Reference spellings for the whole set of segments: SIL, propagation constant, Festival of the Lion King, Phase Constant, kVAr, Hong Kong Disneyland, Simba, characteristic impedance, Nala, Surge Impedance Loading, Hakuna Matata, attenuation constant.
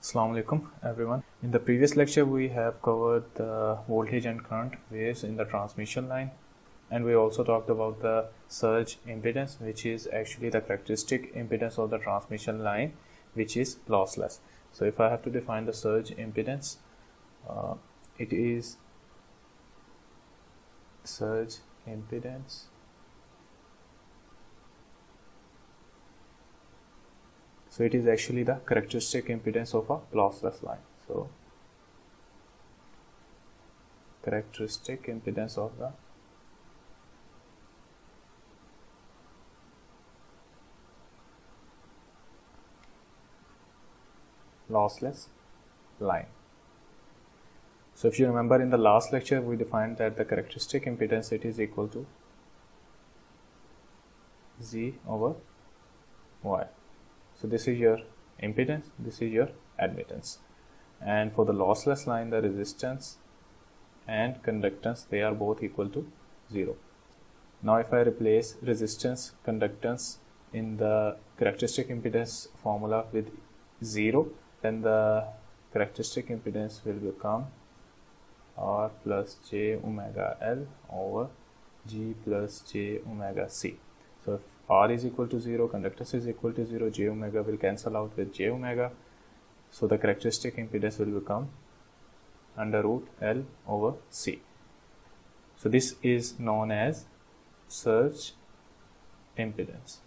Assalamu alaikum everyone. In the previous lecture we have covered the voltage and current waves in the transmission line, and we also talked about the surge impedance, which is actually the characteristic impedance of the transmission line, which is lossless. So if I have to define the surge impedance, it is surge impedance . So it is actually the characteristic impedance of a lossless line. So characteristic impedance of the lossless line. So if you remember, in the last lecture we defined that the characteristic impedance, it is equal to Z/Y. So this is your impedance, this is your admittance. And for the lossless line, the resistance and conductance, they are both equal to 0. Now if I replace resistance, conductance in the characteristic impedance formula with 0, then the characteristic impedance will become R plus j omega L over G plus j omega C. So if R is equal to 0, conductance is equal to 0, j omega will cancel out with j omega. So the characteristic impedance will become under root L over C. So this is known as surge impedance.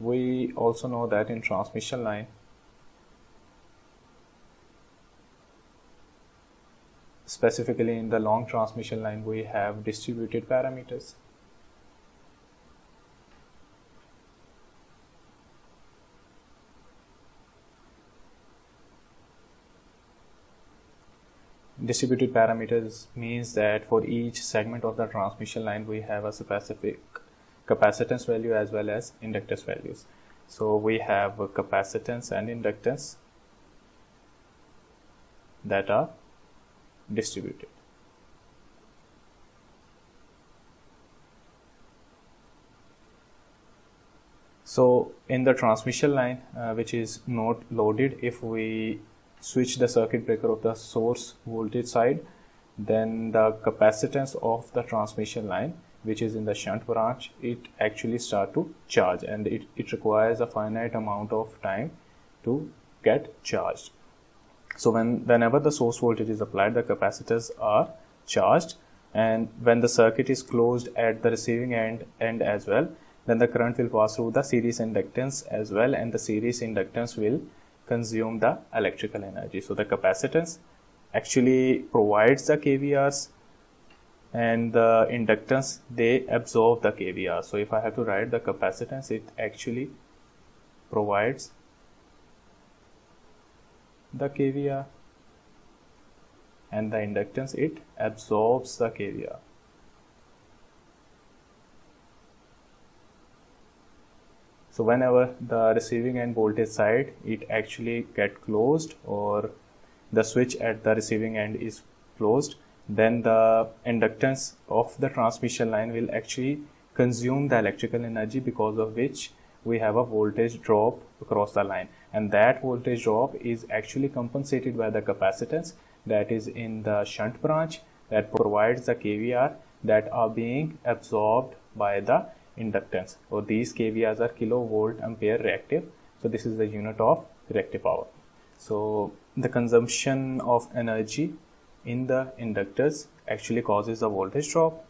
We also know that in transmission line, specifically in the long transmission line, we have distributed parameters. Distributed parameters means that for each segment of the transmission line we have a specific capacitance value as well as inductance values. So we have capacitance and inductance that are distributed. So in the transmission line, which is not loaded, if we switch the circuit breaker of the source voltage side, then the capacitance of the transmission line, which is in the shunt branch, it actually starts to charge, and it requires a finite amount of time to get charged. So whenever the source voltage is applied, the capacitors are charged, and when the circuit is closed at the receiving end as well, then the current will pass through the series inductance as well, and the series inductance will consume the electrical energy. So the capacitance actually provides the kVArs, and the inductance, they absorb the kVArs. So if I have to write the capacitance, it actually provides the kVAr, and the inductance, it absorbs the kVAr. So whenever the receiving end voltage side, it actually gets closed, or the switch at the receiving end is closed, then the inductance of the transmission line will actually consume the electrical energy, because of which we have a voltage drop across the line, and that voltage drop is actually compensated by the capacitance that is in the shunt branch that provides the kVAR that are being absorbed by the inductance. So these kVArs are kilovolt ampere reactive. So this is the unit of reactive power. So the consumption of energy in the inductors actually causes a voltage drop.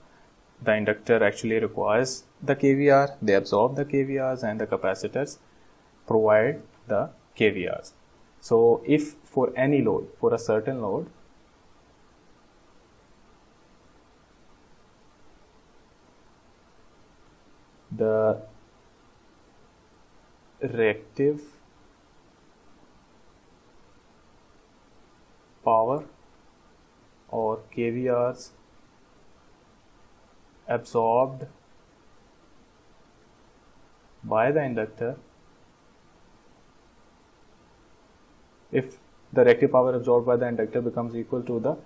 The inductor actually requires the kVAR, they absorb the kVArs, and the capacitors provide the kVArs. So if for any load, for a certain load, the reactive power or kVArs absorbed by the inductor, if the reactive power absorbed by the inductor becomes equal to the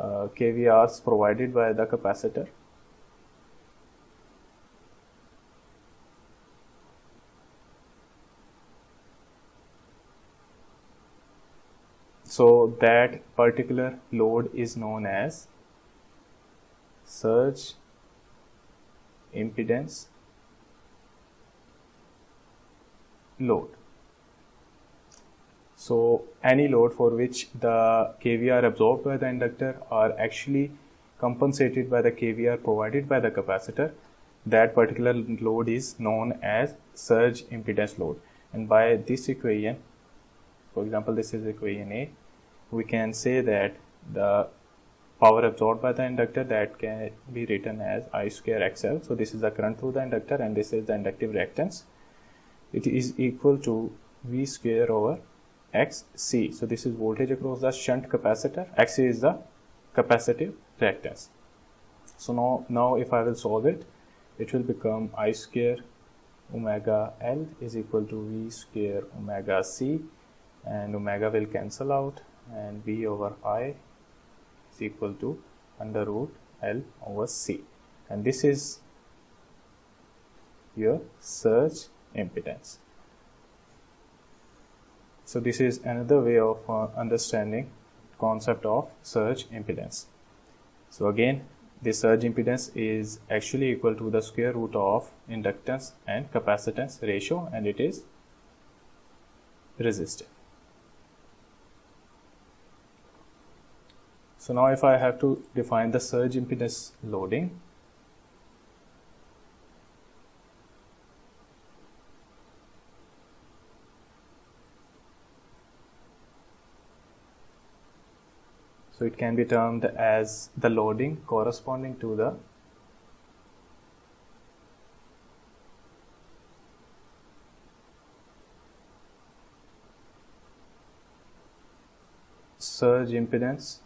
kVArs provided by the capacitor, So that particular load is known as surge impedance load. So any load for which the kVAR absorbed by the inductor are actually compensated by the kVAR provided by the capacitor, that particular load is known as surge impedance load. And by this equation, for example, this is equation A, we can say that the power absorbed by the inductor, that can be written as I square XL. So this is the current through the inductor and this is the inductive reactance. It is equal to V square over XC. So this is voltage across the shunt capacitor. XC is the capacitive reactance. So now if I will solve it, it will become I square omega L is equal to V square omega C, and omega will cancel out, and V over I is equal to under root L over C, and this is your surge impedance. So this is another way of understanding concept of surge impedance. So again, the surge impedance is actually equal to the square root of inductance and capacitance ratio, and it is resistive. So now if I have to define the surge impedance loading, so it can be termed as the loading corresponding to the surge impedance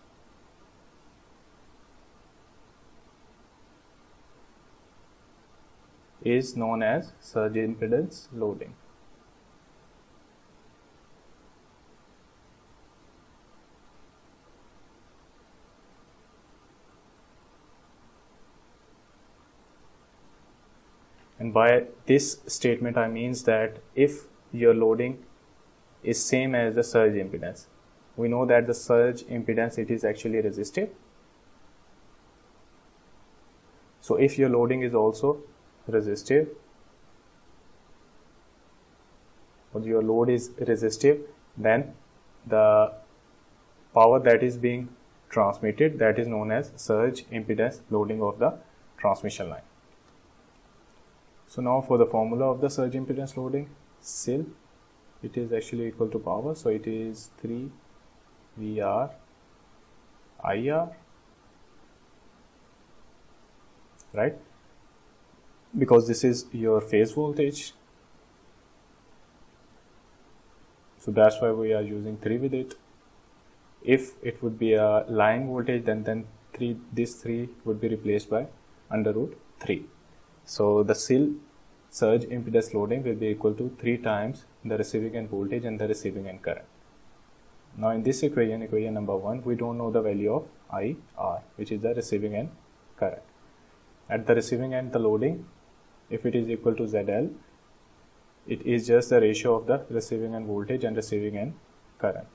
is known as surge impedance loading. And by this statement I mean that if your loading is same as the surge impedance, we know that the surge impedance, it is actually resistive. So if your loading is also resistive, or your load is resistive, then the power that is being transmitted, that is known as surge impedance loading of the transmission line. So now for the formula of the surge impedance loading, SIL, it is actually equal to power, so it is 3 VR IR, right? Because this is your phase voltage, so that's why we are using 3 with it. If it would be a line voltage, then this 3 would be replaced by under root 3. So the SIL surge impedance loading will be equal to 3 times the receiving end voltage and the receiving end current. Now in this equation, equation number 1, we don't know the value of IR, which is the receiving end current. At the receiving end, the loading, if it is equal to ZL, it is just the ratio of the receiving end voltage and receiving end current.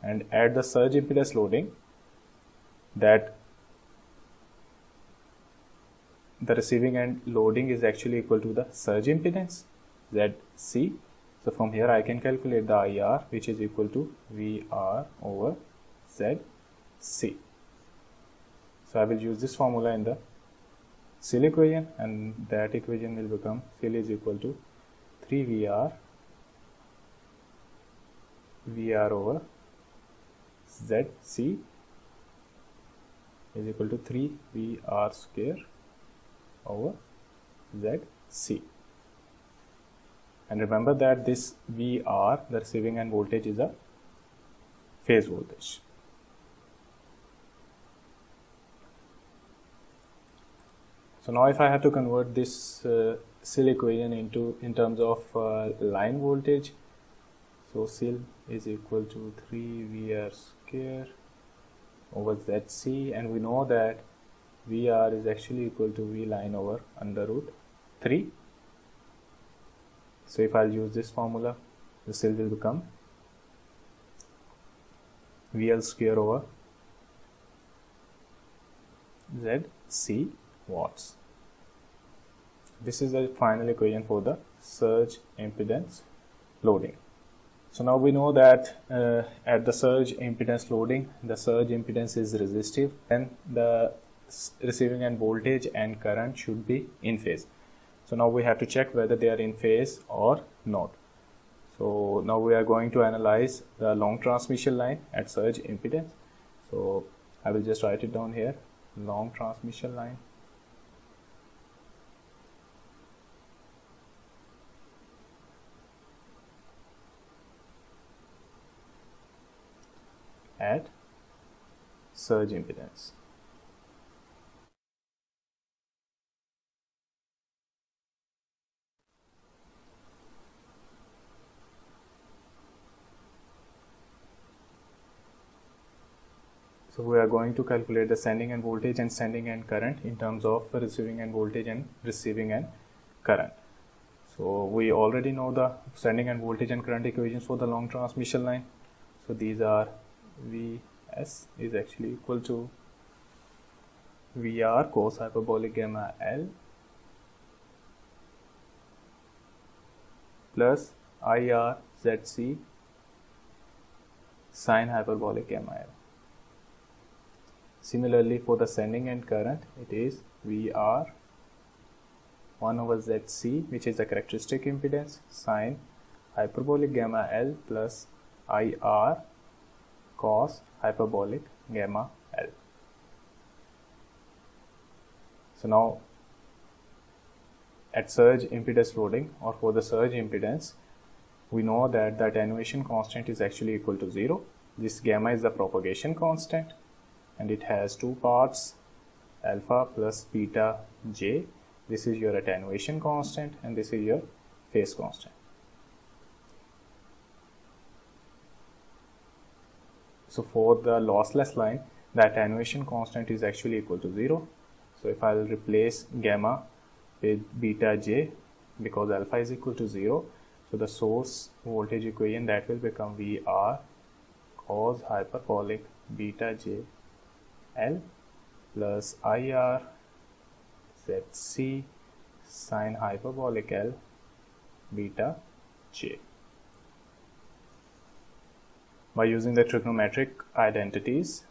And at the surge impedance loading, that the receiving end loading is actually equal to the surge impedance, ZC. So from here I can calculate the IR, which is equal to VR over ZC. So I will use this formula in the SIL equation, and that equation will become SIL is equal to 3 VR over ZC is equal to 3 VR square over ZC. And remember that this VR, the receiving end voltage, is a phase voltage. So now if I have to convert this SIL equation in terms of line voltage, so SIL is equal to 3 VR square over ZC, and we know that VR is actually equal to V line over under root 3. So if I'll use this formula, the SIL will become VL square over ZC watts. This is the final equation for the surge impedance loading. So now we know that at the surge impedance loading, the surge impedance is resistive and the receiving end voltage and current should be in phase. So now we have to check whether they are in phase or not. So now we are going to analyze the long transmission line at surge impedance. So I will just write it down here, long transmission line. At surge impedance. So we are going to calculate the sending end voltage and sending end current in terms of receiving end voltage and receiving end current. So we already know the sending end voltage and current equations for the long transmission line. So these are Vs is actually equal to Vr cos hyperbolic gamma L plus Ir Zc sin hyperbolic gamma L. Similarly, for the sending end current, it is Vr 1 over Zc, which is the characteristic impedance, sin hyperbolic gamma L plus Ir cos hyperbolic gamma L. So now at surge impedance loading, or for the surge impedance, we know that the attenuation constant is actually equal to 0. This gamma is the propagation constant and it has two parts, alpha plus beta j. This is your attenuation constant and this is your phase constant. So for the lossless line, the attenuation constant is actually equal to 0. So if I will replace gamma with beta j, because alpha is equal to 0, so the source voltage equation that will become Vr cos hyperbolic beta j L plus Ir Zc sin hyperbolic L beta j. By using the trigonometric identities,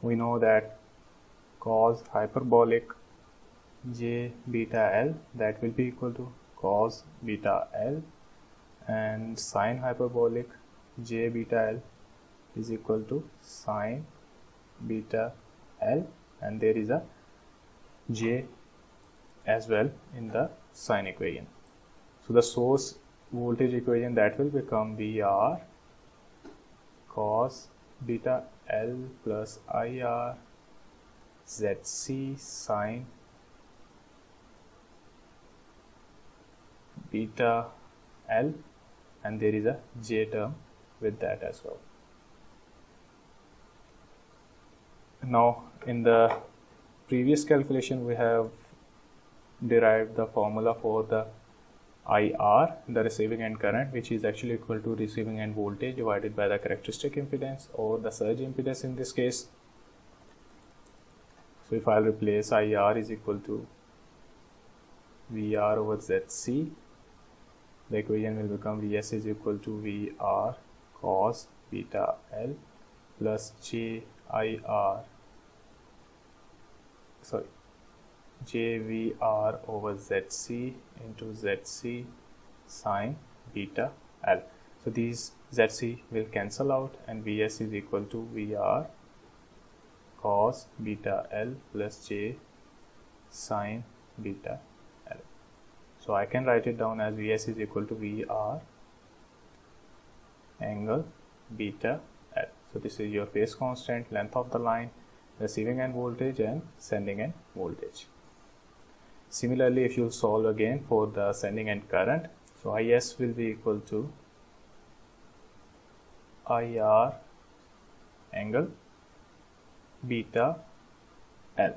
we know that cos hyperbolic j beta L, that will be equal to cos beta L, and sin hyperbolic j beta L is equal to sin beta L, and there is a j as well in the sine equation. So the source voltage equation that will become Vr cos beta L plus Ir Zc sin beta L, and there is a j term with that as well. Now in the previous calculation we have derived the formula for the IR, the receiving end current, which is actually equal to receiving end voltage divided by the characteristic impedance, or the surge impedance in this case. So if I will replace IR is equal to VR over ZC, the equation will become Vs is equal to VR cos beta L plus JVR over Zc into Zc sin beta L. So these Zc will cancel out and Vs is equal to Vr cos beta L plus j sin beta L. So I can write it down as Vs is equal to Vr angle beta L. So this is your phase constant, length of the line, receiving end voltage and sending end voltage. Similarly, if you solve again for the sending end current, so Is will be equal to Ir angle beta L.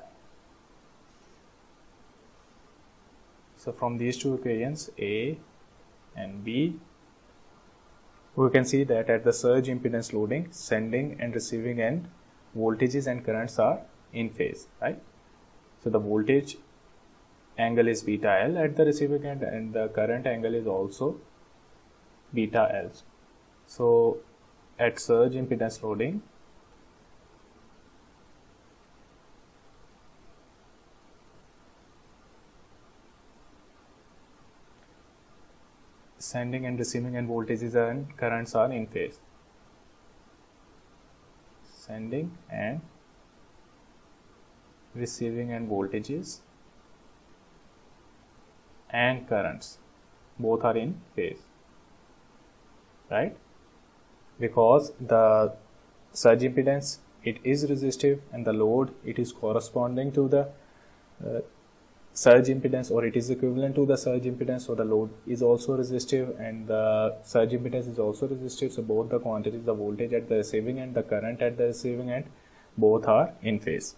So from these two equations A and B, we can see that at the surge impedance loading, sending and receiving end voltages and currents are in phase, right? So the voltage angle is beta L at the receiving end and the current angle is also beta L. So at surge impedance loading, sending and receiving end voltages and currents are in phase. Sending and receiving end voltages and currents both are in phase, right? Because the surge impedance, it is resistive, and the load, it is corresponding to the surge impedance, or it is equivalent to the surge impedance. So the load is also resistive and the surge impedance is also resistive. So both the quantities, the voltage at the receiving end, the current at the receiving end, both are in phase.